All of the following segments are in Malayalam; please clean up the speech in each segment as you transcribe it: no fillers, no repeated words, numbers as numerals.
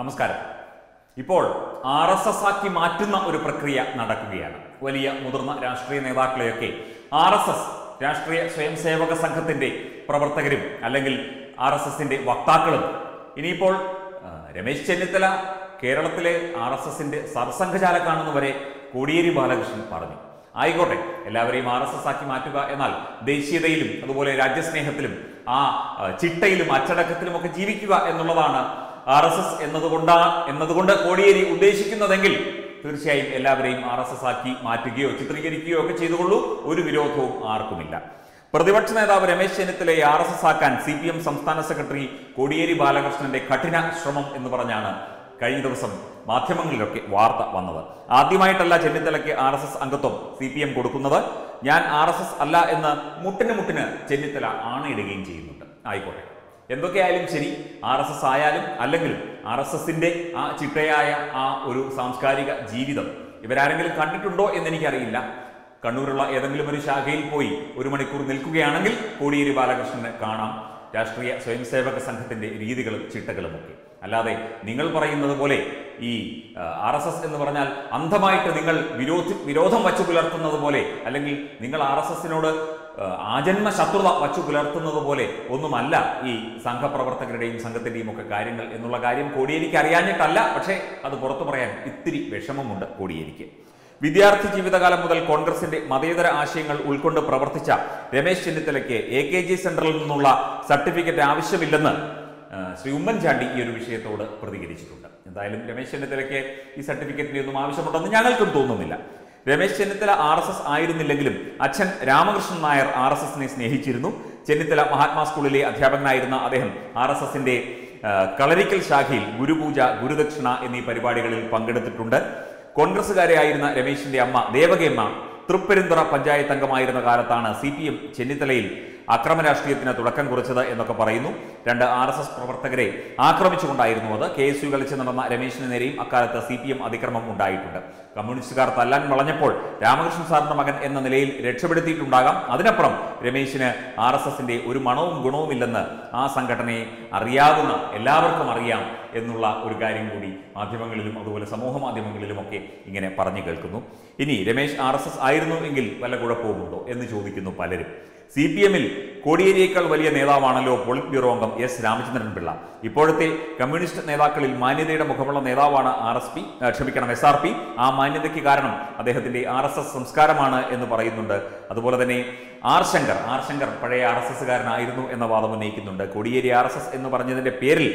നമസ്കാരം. ഇപ്പോൾ ആർഎസ്എസ് ആക്കി മാറ്റുന്ന ഒരു പ്രക്രിയ നടക്കുകയാണ്. വലിയ മുതിർന്ന രാഷ്ട്രീയ നേതാക്കളെയൊക്കെ ആർഎസ്എസ് രാഷ്ട്രീയ സ്വയം സേവക സംഘത്തിന്റെ പ്രവർത്തകരും അല്ലെങ്കിൽ ആർഎസ്എസിന്റെ വക്താക്കളും. ഇനിയിപ്പോൾ രമേശ് ചെന്നിത്തല കേരളത്തിലെ ആർഎസ്എസിന്റെ സർസംഘചാലകാണെന്ന് വരെ കോടിയേരി ബാലകൃഷ്ണൻ പറഞ്ഞു. ആയിക്കോട്ടെ, എല്ലാവരെയും ആർഎസ്എസ് ആക്കി മാറ്റുക എന്നാൽ ദേശീയതയിലും അതുപോലെ രാജ്യസ്നേഹത്തിലും ആ ചിട്ടയിലും അച്ചടക്കത്തിലുമൊക്കെ ജീവിക്കുക എന്നുള്ളതാണ് ആർഎസ്എസ് എന്നതുകൊണ്ട് കോടിയേരി ഉദ്ദേശിക്കുന്നതെങ്കിൽ തീർച്ചയായും എല്ലാവരെയും ആർഎസ്എസ് ആക്കി മാറ്റുകയോ ചിത്രീകരിക്കുകയോ ഒക്കെ ചെയ്തുകൊള്ളൂ. ഒരു വിരോധവും ആർക്കുമില്ല. പ്രതിപക്ഷ നേതാവ് രമേശ് ചെന്നിത്തലയെ ആർഎസ്എസ് ആക്കാൻ സിപിഎം സംസ്ഥാന സെക്രട്ടറി കോടിയേരി ബാലകൃഷ്ണന്റെ കഠിന ശ്രമം എന്ന് പറഞ്ഞാണ് കഴിഞ്ഞ ദിവസം മാധ്യമങ്ങളിലൊക്കെ വാർത്ത വന്നത്. ആദ്യമായിട്ടല്ല ചെന്നിത്തലയ്ക്ക് ആർഎസ്എസ് അംഗത്വം സിപിഎം കൊടുക്കുന്നത്. ഞാൻ ആർഎസ്എസ് അല്ല എന്ന് മുട്ടിന് ചെന്നിത്തല ആണയിടുകയും ചെയ്യുന്നുണ്ട്. ആയിക്കോട്ടെ, എന്തൊക്കെയായാലും ശരി, ആർ എസ് എസ് ആയാലും അല്ലെങ്കിലും ആർ എസ് എസിന്റെ ആ ചിട്ടയായ ആ ഒരു സാംസ്കാരിക ജീവിതം ഇവരാരെങ്കിലും കണ്ടിട്ടുണ്ടോ എന്നെനിക്കറിയില്ല. കണ്ണൂരുള്ള ഏതെങ്കിലും ഒരു ശാഖയിൽ പോയി 1 മണിക്കൂർ നിൽക്കുകയാണെങ്കിൽ കോടിയേരി ബാലകൃഷ്ണനെ കാണാം, രാഷ്ട്രീയ സ്വയംസേവക സംഘത്തിന്റെ രീതികളും ചിട്ടകളും ഒക്കെ. അല്ലാതെ നിങ്ങൾ പറയുന്നത് പോലെ ഈ ആർ എസ് എസ് എന്ന് പറഞ്ഞാൽ അന്ധമായിട്ട് നിങ്ങൾ വിരോധം വച്ചു പുലർത്തുന്നത് പോലെ അല്ലെങ്കിൽ നിങ്ങൾ ആർ എസ് എസിനോട് ആജന്മ ശത്രുത വച്ചു പുലർത്തുന്നത് പോലെ ഒന്നുമല്ല ഈ സംഘപ്രവർത്തകരുടെയും സംഘത്തിന്റെയും ഒക്കെ കാര്യങ്ങൾ എന്നുള്ള കാര്യം കോടിയേരിക്ക് അറിയാഞ്ഞിട്ടല്ല, പക്ഷേ അത് പുറത്തു പറയാൻ ഇത്തിരി വിഷമമുണ്ട് കോടിയേരിക്ക്. വിദ്യാർത്ഥി ജീവിതകാലം മുതൽ കോൺഗ്രസിന്റെ മതേതര ആശയങ്ങൾ ഉൾക്കൊണ്ട് പ്രവർത്തിച്ച രമേശ് ചെന്നിത്തലയ്ക്ക് AKG സെന്ററിൽ നിന്നുള്ള സർട്ടിഫിക്കറ്റ് ആവശ്യമില്ലെന്ന് ശ്രീ ഉമ്മൻ ചാണ്ഡി ഈ ഒരു വിഷയത്തോട് പ്രതികരിച്ചിട്ടുണ്ട്. എന്തായാലും രമേശ് ചെന്നിത്തലയ്ക്ക് ഈ സർട്ടിഫിക്കറ്റിന്റെ ഒന്നും ആവശ്യമുണ്ടെന്ന് ഞങ്ങൾക്കും തോന്നുന്നില്ല. രമേശ് ചെന്നിത്തല ആർഎസ്എസ് ആയിരുന്നില്ലെങ്കിലും അച്ഛൻ രാമകൃഷ്ണൻ നായർ ആർഎസ്എസിനെ സ്നേഹിച്ചിരുന്നു. ചെന്നിത്തല മഹാത്മാ സ്കൂളിലെ അധ്യാപകനായിരുന്ന അദ്ദേഹം ആർഎസ്എസിന്റെ കളരിക്കൽ ശാഖയിൽ ഗുരുപൂജ, ഗുരുദക്ഷിണ എന്നീ പരിപാടികളിൽ പങ്കെടുത്തിട്ടുണ്ട്. കോൺഗ്രസുകാരെയായിരുന്ന രമേശിന്റെ അമ്മ ദേവകയമ്മ തൃപ്പെരുന്തറ പഞ്ചായത്ത് അംഗമായിരുന്ന കാലത്താണ് CPM ചെന്നിത്തലയിൽ അക്രമ രാഷ്ട്രീയത്തിന് തുടക്കം കുറിച്ചത് എന്നൊക്കെ പറയുന്നു. 2 ആർഎസ്എസ് പ്രവർത്തകരെ ആക്രമിച്ചുകൊണ്ടായിരുന്നു അത്. KSU കളിച്ച് നടന്ന രമേശിന് നേരെയും അക്കാലത്ത് CPM അതിക്രമം ഉണ്ടായിട്ടുണ്ട്. കമ്മ്യൂണിസ്റ്റുകാർ തല്ലാൻ വളഞ്ഞപ്പോൾ രാമകൃഷ്ണൻ സാറിന്റെ മകൻ എന്ന നിലയിൽ രക്ഷപ്പെടുത്തിയിട്ടുണ്ടാകാം. അതിനപ്പുറം രമേശിന് ആർഎസ്എസിന്റെ ഒരു മണവും ഗുണവും ഇല്ലെന്ന് ആ സംഘടനയെ അറിയാവുന്ന എല്ലാവർക്കും അറിയാം എന്നുള്ള ഒരു കാര്യം കൂടി മാധ്യമങ്ങളിലും അതുപോലെ സമൂഹ മാധ്യമങ്ങളിലുമൊക്കെ ഇങ്ങനെ പറഞ്ഞു കേൾക്കുന്നു. ഇനി രമേശ് ആർഎസ്എസ് ആയിരുന്നു എങ്കിൽ വല്ല കുഴപ്പവുമുണ്ടോ എന്ന് ചോദിക്കുന്നു പലരും. CPM-ൽ കോടിയേരിയേക്കാൾ വലിയ നേതാവാണല്ലോ പോളിറ്റ് ബ്യൂറോ അംഗം S രാമചന്ദ്രൻ പിള്ള. ഇപ്പോഴത്തെ കമ്മ്യൂണിസ്റ്റ് നേതാക്കളിൽ മാന്യതയുടെ മുഖമുള്ള നേതാവാണ് SRP. ആ മാന്യതയ്ക്ക് കാരണം അദ്ദേഹത്തിന്റെ RSS സംസ്കാരമാണ് എന്ന് പറയുന്നുണ്ട്. അതുപോലെ തന്നെ ആർ ശങ്കർ പഴയ RSSകാരനായിരുന്നു എന്ന വാദം ഉന്നയിക്കുന്നുണ്ട്. കോടിയേരി RSS എന്ന് പറഞ്ഞതിന്റെ പേരിൽ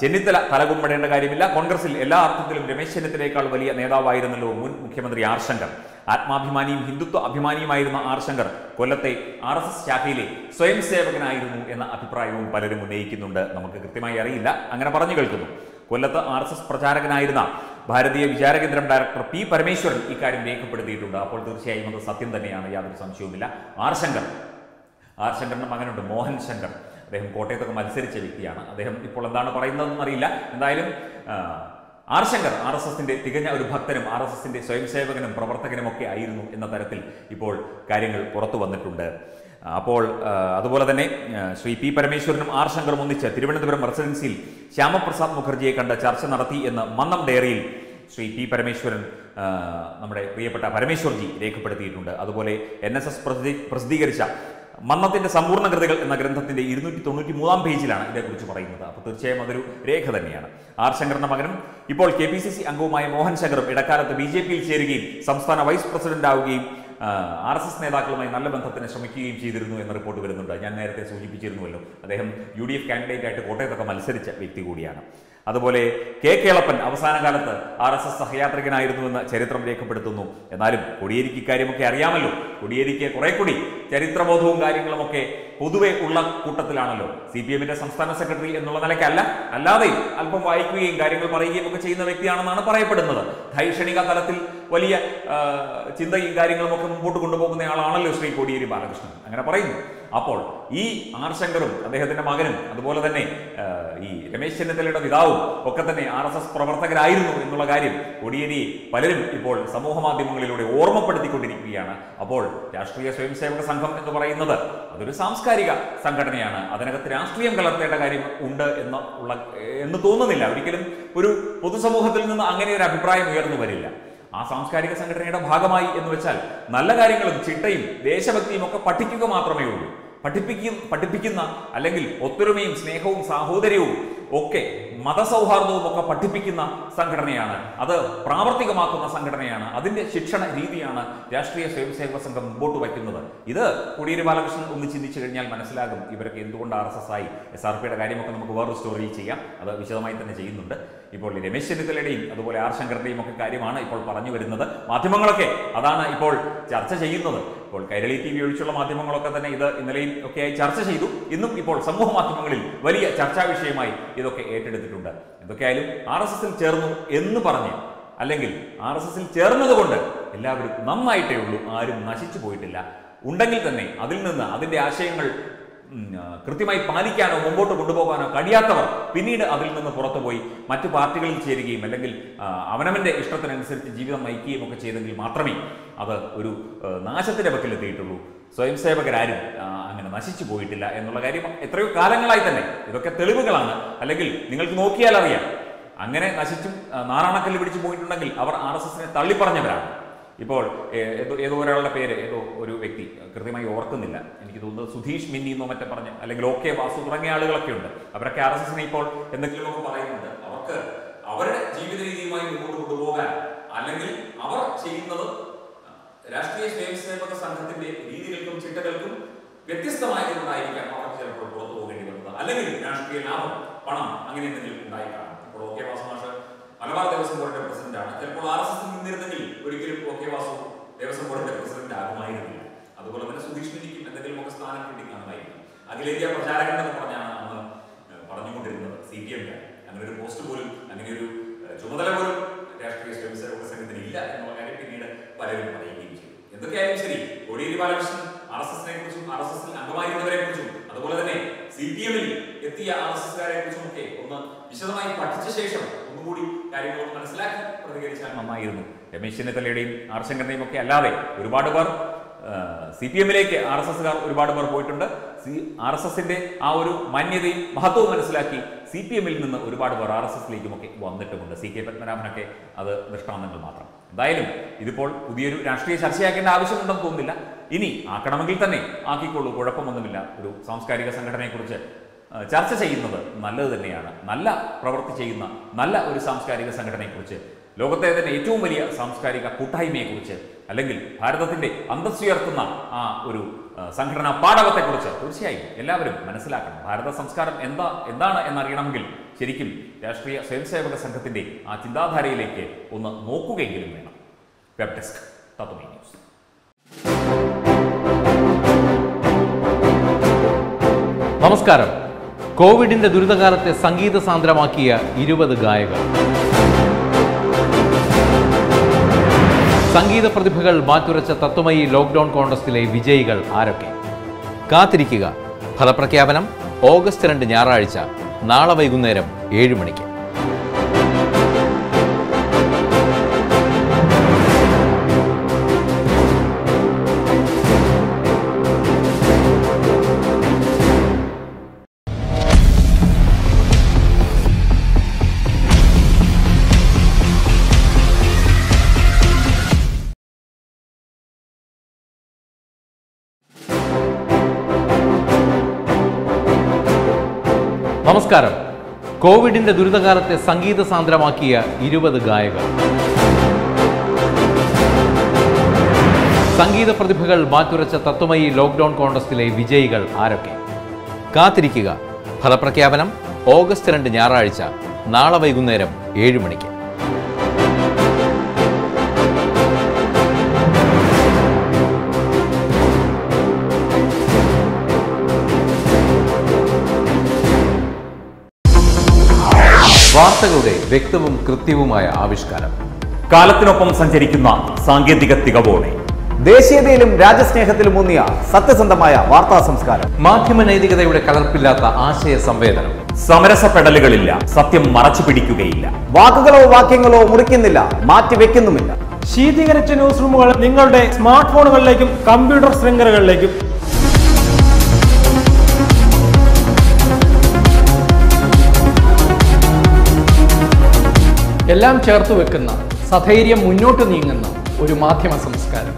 ചെന്നിത്തല തലകുമ്പടേണ്ട കാര്യമില്ല. കോൺഗ്രസിൽ എല്ലാ അർത്ഥത്തിലും രമേശ് ചെന്നിത്തലയേക്കാൾ വലിയ നേതാവായിരുന്നല്ലോ മുൻ മുഖ്യമന്ത്രി ആർ ശങ്കർ. ആത്മാഭിമാനിയും ഹിന്ദുത്വ അഭിമാനിയുമായിരുന്ന ആർ ശങ്കർ കൊല്ലത്തെ RSS ശാഖയിലെ സ്വയം സേവകനായിരുന്നു എന്ന അഭിപ്രായവും പലരും ഉന്നയിക്കുന്നുണ്ട്. നമുക്ക് കൃത്യമായി അറിയില്ല, അങ്ങനെ പറഞ്ഞു കേൾക്കുന്നു. കൊല്ലത്ത് RSS പ്രചാരകനായിരുന്ന ഭാരതീയ വിചാരകേന്ദ്രം ഡയറക്ടർ P പരമേശ്വരൻ ഇക്കാര്യം രേഖപ്പെടുത്തിയിട്ടുണ്ട്. അപ്പോൾ തീർച്ചയായും അത് സത്യം തന്നെയാണ്, യാതൊരു സംശയവുമില്ല. ആർ ശങ്കറിന്റെ മകനുണ്ട് മോഹൻ ശങ്കർ. അദ്ദേഹം കോട്ടയത്തൊക്കെ മത്സരിച്ച വ്യക്തിയാണ്. അദ്ദേഹം ഇപ്പോൾ എന്താണ് പറയുന്നതെന്ന് അറിയില്ല. എന്തായാലും ആർ ശങ്കർ RSSന്റെ തികഞ്ഞ ഒരു ഭക്തനും RSSന്റെ സ്വയംസേവകനും പ്രവർത്തകനുമൊക്കെ ആയിരുന്നു എന്ന തരത്തിൽ ഇപ്പോൾ കാര്യങ്ങൾ പുറത്തു വന്നിട്ടുണ്ട്. അപ്പോൾ അതുപോലെ തന്നെ ശ്രീ P പരമേശ്വരനും ആർ ശങ്കറും ഒന്നിച്ച് തിരുവനന്തപുരം റെസിഡൻസിയിൽ ശ്യാമപ്രസാദ് മുഖർജിയെ കണ്ട് ചർച്ച നടത്തി എന്ന് മന്നം ഡയറിയിൽ ശ്രീ P പരമേശ്വരൻ, നമ്മുടെ പ്രിയപ്പെട്ട പരമേശ്വർജി രേഖപ്പെടുത്തിയിട്ടുണ്ട്. അതുപോലെ NSS പ്രസിദ്ധീകരിച്ച മന്നത്തിന്റെ സമ്പൂർണ്ണ കൃതികൾ എന്ന ഗ്രന്ഥത്തിന്റെ 293 പേജിലാണ് ഇതേക്കുറിച്ച് പറയുന്നത്. അപ്പോൾ തീർച്ചയായും അതൊരു രേഖ തന്നെയാണ്. ആർ ശങ്കറിന്റെ മകനും ഇപ്പോൾ KPCC അംഗവുമായ മോഹൻ ശങ്കറും ഇടക്കാലത്ത് BJP-യിൽ ചേരുകയും സംസ്ഥാന വൈസ് പ്രസിഡന്റ് ആവുകയും RSS നേതാക്കളുമായി നല്ല ബന്ധത്തിന് ശ്രമിക്കുകയും ചെയ്തിരുന്നു എന്ന റിപ്പോർട്ട് വരുന്നുണ്ട്. ഞാൻ നേരത്തെ സൂചിപ്പിച്ചിരുന്നുവല്ലോ, അദ്ദേഹം UDF കാൻഡിഡേറ്റ് ആയിട്ട് കോട്ടയത്തൊക്കെ മത്സരിച്ച വ്യക്തി കൂടിയാണ്. അതുപോലെ കെ കേളപ്പൻ അവസാന കാലത്ത് RSS സഹയാത്രികനായിരുന്നുവെന്ന് ചരിത്രം രേഖപ്പെടുത്തുന്നു. എന്നാലും കോടിയേരിക്ക് കാര്യമൊക്കെ അറിയാമല്ലോ. കോടിയേരിക്ക് കുറെ കൂടി ചരിത്രബോധവും കാര്യങ്ങളുമൊക്കെ പൊതുവെ ഉള്ള കൂട്ടത്തിലാണല്ലോ. CPM-ന്റെ സംസ്ഥാന സെക്രട്ടറി എന്നുള്ള നിലയ്ക്കല്ല, അല്ലാതെ അല്പം വായിക്കുകയും കാര്യങ്ങൾ പറയുകയും ഒക്കെ ചെയ്യുന്ന വ്യക്തിയാണെന്നാണ് പറയപ്പെടുന്നത്. ധൈഷണിക തലത്തിൽ വലിയ ചിന്തയും കാര്യങ്ങളുമൊക്കെ മുമ്പോട്ട് കൊണ്ടുപോകുന്ന ആളാണല്ലോ ശ്രീ കോടിയേരി ബാലകൃഷ്ണൻ അങ്ങനെ പറയുന്നു. അപ്പോൾ ഈ ആർ ശങ്കറും അദ്ദേഹത്തിന്റെ മകനും അതുപോലെ തന്നെ ഈ രമേശ് ചെന്നിത്തലയുടെ പിതാവും ഒക്കെ തന്നെ RSS പ്രവർത്തകരായിരുന്നു എന്നുള്ള കാര്യം കോടിയേരി പലരും ഇപ്പോൾ സമൂഹ മാധ്യമങ്ങളിലൂടെ ഓർമ്മപ്പെടുത്തിക്കൊണ്ടിരിക്കുകയാണ്. അപ്പോൾ രാഷ്ട്രീയ സ്വയം സേവക സംഘം എന്ന് പറയുന്നത് അതൊരു സാംസ്കാരിക സംഘടനയാണ്. അതിനകത്ത് രാഷ്ട്രീയം കലർത്തേണ്ട കാര്യം ഉണ്ട് എന്ന് തോന്നുന്നില്ല. ഒരിക്കലും ഒരു പൊതുസമൂഹത്തിൽ നിന്ന് അങ്ങനെ ഒരു അഭിപ്രായം ഉയർന്നു വരില്ല. ആ സാംസ്കാരിക സംഘടനയുടെ ഭാഗമായി എന്ന് വെച്ചാൽ നല്ല കാര്യങ്ങളും ചിട്ടയും ദേശഭക്തിയും ഒക്കെ പഠിക്കുക മാത്രമേ ഉള്ളൂ. പഠിപ്പിക്കുന്ന അല്ലെങ്കിൽ ഒത്തൊരുമയും സ്നേഹവും സാഹോദര്യവും ഒക്കെ മതസൗഹാർദ്ദവും ഒക്കെ പഠിപ്പിക്കുന്ന സംഘടനയാണ്. അത് പ്രാവർത്തികമാക്കുന്ന സംഘടനയാണ്. അതിന്റെ ശിക്ഷണ രീതിയാണ് രാഷ്ട്രീയ സ്വയംസേവക സംഘം മുമ്പോട്ട് വയ്ക്കുന്നത്. ഇത് കോടിയേരി ബാലകൃഷ്ണൻ ഒന്ന് ചിന്തിച്ചു കഴിഞ്ഞാൽ മനസ്സിലാകും ഇവരൊക്കെ എന്തുകൊണ്ട് RSS ആയി. SRPയുടെ കാര്യമൊക്കെ നമുക്ക് വേറൊരു സ്റ്റോറിയിൽ ചെയ്യാം, അത് വിശദമായി തന്നെ ചെയ്യുന്നുണ്ട്. ഇപ്പോൾ രമേശ് ചെന്നിത്തലയുടെയും അതുപോലെ ആർ ശങ്കറിന്റെയും ഒക്കെ കാര്യമാണ് ഇപ്പോൾ പറഞ്ഞു വരുന്നത്. മാധ്യമങ്ങളൊക്കെ അതാണ് ഇപ്പോൾ ചർച്ച ചെയ്യുന്നത്. ഇപ്പോൾ കേരള TV ഒഴിച്ചുള്ള മാധ്യമങ്ങളൊക്കെ തന്നെ ഇത് ഇന്നലെയും ഒക്കെയായി ചർച്ച ചെയ്തു. ഇന്നും ഇപ്പോൾ സമൂഹ മാധ്യമങ്ങളിൽ വലിയ ചർച്ചാ വിഷയമായി ഇതൊക്കെ ഏറ്റെടുത്തിട്ടുണ്ട്. എന്തൊക്കെയായാലും RSSൽ ചേർന്നു എന്ന് പറഞ്ഞ് അല്ലെങ്കിൽ RSSൽ ചേർന്നതുകൊണ്ട് എല്ലാവരും നന്നായിട്ടേ ഉള്ളൂ. ആരും നശിച്ചു പോയിട്ടില്ല. ഉണ്ടെങ്കിൽ തന്നെ അതിൽ നിന്ന് അതിന്റെ ആശയങ്ങൾ കൃത്യമായി പാലിക്കാനോ മുമ്പോട്ട് കൊണ്ടുപോകാനോ കഴിയാത്തവർ പിന്നീട് അതിൽ നിന്ന് പുറത്തു പോയി മറ്റു പാർട്ടികളിൽ ചേരുകയും അല്ലെങ്കിൽ അവനവന്റെ ഇഷ്ടത്തിനനുസരിച്ച് ജീവിതം നയിക്കുകയും ഒക്കെ ചെയ്തെങ്കിൽ മാത്രമേ അത് ഒരു നാശത്തിന്റെ വക്കിലെത്തിയിട്ടുള്ളൂ. സ്വയംസേവകരാരും അങ്ങനെ നശിച്ചു പോയിട്ടില്ല എന്നുള്ള കാര്യം എത്രയോ കാലങ്ങളായി തന്നെ ഇതൊക്കെ തെളിവുകളാണ്. അല്ലെങ്കിൽ നിങ്ങൾക്ക് നോക്കിയാൽ അറിയാം. അങ്ങനെ നശിച്ചും നാരായണക്കല്ല് പിടിച്ചു പോയിട്ടുണ്ടെങ്കിൽ അവർ RSSനെ തള്ളിപ്പറഞ്ഞവരാണ്. ഇപ്പോൾ ഏതോ ഒരാളുടെ പേര് ഏതോ ഒരു വ്യക്തി കൃത്യമായി ഓർക്കുന്നില്ല, എനിക്ക് തോന്നുന്നത് സുധീഷ് മിന്നി എന്നോ മറ്റേ പറഞ്ഞ് അല്ലെങ്കിൽ OK വാസു തുടങ്ങിയ ആളുകളൊക്കെ ഉണ്ട്. അവരൊക്കെ RSSനെ ഇപ്പോൾ എന്തെങ്കിലുമൊക്കെ പറയുന്നുണ്ട്. അവർക്ക് അവരുടെ ജീവിത രീതിയുമായി മുന്നോട്ട് കൊണ്ടുപോകാൻ അല്ലെങ്കിൽ അവർ ചെയ്യുന്നത് രാഷ്ട്രീയ സ്വയംസേവക സംഘത്തിന്റെ രീതികൾക്കും ചിട്ടകൾക്കും വ്യത്യസ്തമായതുകൊണ്ടായിരിക്കാം അവർ ചിലപ്പോൾ പുറത്തു പോകേണ്ടി വരുന്നത്. അല്ലെങ്കിൽ രാഷ്ട്രീയ ലാഭം, പണം അങ്ങനെ എന്തെങ്കിലും ഉണ്ടായിക്കാണ്. ഇപ്പോൾ OK വാസു മാഷ് മലബാർ ദേവസ്വം ബോർഡിന്റെ പ്രസിഡന്റ് ആണ്. ചിലപ്പോൾ RSSൽ നിന്നിരുന്നെങ്കിൽ ഒരിക്കലും OK വാസു ദേവസ്വം ബോർഡിന്റെ പ്രസിഡന്റ് ആകുമായിരുന്നില്ല. അതുപോലെ തന്നെ സുധീഷ് മിനിക്കും എന്തെങ്കിലുമൊക്കെ സ്ഥാനം കിട്ടിക്കാണുമായിരുന്നു. അഖിലേന്ത്യാ പ്രചാരകൻ എന്ന് പറഞ്ഞാണ് അന്ന് പറഞ്ഞുകൊണ്ടിരുന്നത് CPM. അങ്ങനെ ഒരു പോസ്റ്റ് പോലും അങ്ങനെ ഒരു ചുമതല പോലും രാഷ്ട്രീയ സ്വയംസേവക സംഘത്തിന് ഇല്ല എന്നുള്ള കാര്യം പിന്നീട് പലരും പറയുകയും ചെയ്തു. എന്തൊക്കെയായാലും ശരി, കോടിയേരി ബാലകൃഷ്ണൻ RSSനെ കുറിച്ചും RSSൽ അംഗമായിരുന്നവരെ കുറിച്ചും അതുപോലെ തന്നെ CPMൽ എത്തിയ RSSകാരെ കുറിച്ചും ഒക്കെ ഒന്ന് വിശദമായി പഠിച്ച ശേഷം കൂടി കാര്യങ്ങളൊക്കെ മനസ്സിലാക്കി പ്രതികരിച്ചാൽ നന്നായിരുന്നു. രമേശ് ചെന്നിത്തലയുടെയും ആർ ശങ്കറിനെയും ഒക്കെ അല്ലാതെ ഒരുപാട് പേർ CPMലേക്ക് RSSകാർ ഒരുപാട് പേർ പോയിട്ടുണ്ട്. RSSന്റെ ആ ഒരു മാന്യതയും മഹത്വവും മനസ്സിലാക്കി CPMൽ നിന്ന് ഒരുപാട് പേർ RSSലേക്കും ഒക്കെ വന്നിട്ടുമുണ്ട്. CK പത്മനാഭനൊക്കെ അത് ദൃഷ്ടാന്തങ്ങൾ മാത്രം. എന്തായാലും ഇതിപ്പോൾ പുതിയൊരു രാഷ്ട്രീയ ചർച്ചയാക്കേണ്ട ആവശ്യമുണ്ടെന്ന് തോന്നുന്നില്ല. ഇനി ആക്കണമെങ്കിൽ തന്നെ ആക്കിക്കൊള്ളൂ, കുഴപ്പമൊന്നുമില്ല. ഒരു സാംസ്കാരിക സംഘടനയെക്കുറിച്ച് ചർച്ച ചെയ്യുന്നത് നല്ലത് തന്നെയാണ്. നല്ല പ്രവൃത്തി ചെയ്യുന്ന നല്ല ഒരു സാംസ്കാരിക സംഘടനയെക്കുറിച്ച്, ലോകത്തെ തന്നെ ഏറ്റവും വലിയ സാംസ്കാരിക കൂട്ടായ്മയെക്കുറിച്ച് അല്ലെങ്കിൽ ഭാരതത്തിൻ്റെ അന്തസ്സുയർത്തുന്ന ആ ഒരു സംഘടനാ പാഠവത്തെക്കുറിച്ച് തീർച്ചയായും എല്ലാവരും മനസ്സിലാക്കണം. ഭാരത സംസ്കാരം എന്താണ് എന്നറിയണമെങ്കിൽ ശരിക്കും രാഷ്ട്രീയ സ്വയംസേവക സംഘത്തിൻ്റെ ആ ചിന്താധാരയിലേക്ക് ഒന്ന് നോക്കുകയെങ്കിലും വേണം. Web desk Tatwamayi news. നമസ്കാരം. കോവിഡിന്റെ ദുരിതകാലത്തെ സംഗീത സാന്ദ്രമാക്കിയ 20 ഗായകർ, സംഗീത പ്രതിഭകൾ മാറ്റുരച്ച തത്വമയി ലോക്ക്ഡൌൺ കോൺടെസ്റ്റിലെ വിജയികൾ ആരൊക്കെ? കാത്തിരിക്കുക. ഫലപ്രഖ്യാപനം August 2 ഞായറാഴ്ച, നാളെ വൈകുന്നേരം 7 മണിക്ക്. നമസ്കാരം. കോവിഡിന്റെ ദുരിതകാലത്തെ സംഗീത സാന്ദ്രമാക്കിയ 20 ഗായകർ, സംഗീത പ്രതിഭകൾ മാറ്റുരച്ച തത്വമയി ലോക്ക്ഡൌൺ കോൺടെസ്റ്റിലെ വിജയികൾ ആരൊക്കെ? കാത്തിരിക്കുക. ഫലപ്രഖ്യാപനം August 2 ഞായറാഴ്ച, നാളെ വൈകുന്നേരം 7 മണിക്ക്. വാർത്തകളുടെ വ്യക്തവും കൃത്യവുമായ ആവിഷ്കാരം കാലത്തിനൊപ്പം സഞ്ചരിക്കുന്ന സാങ്കേതിക തികവോടെ ദേശീയതയിലും രാജ്യസ്നേഹത്തിലും ഊന്നിയ സത്യസന്ധമായ വാർത്താ സംസ്കാരം, മാധ്യമനൈതികതയുടെ കലർപ്പില്ലാത്ത ആശയ സംവേദനം, സമരസപ്പെടലുകളില്ല, സത്യം മറച്ചു പിടിക്കുകയില്ല, വാക്കുകളോ വാക്യങ്ങളോ മുറിക്കുന്നില്ല, മാറ്റിവെക്കുന്നുമില്ല. ശീതീകരിച്ച ന്യൂസ് റൂമുകൾ നിങ്ങളുടെ സ്മാർട്ട് ഫോണുകളിലേക്കും കമ്പ്യൂട്ടർ ശൃംഖലകളിലേക്കും. എല്ലാം ചേർത്ത് വെക്കുന്ന, സധൈര്യം മുന്നോട്ട് നീങ്ങുന്ന ഒരു മാധ്യമ സംസ്കാരം.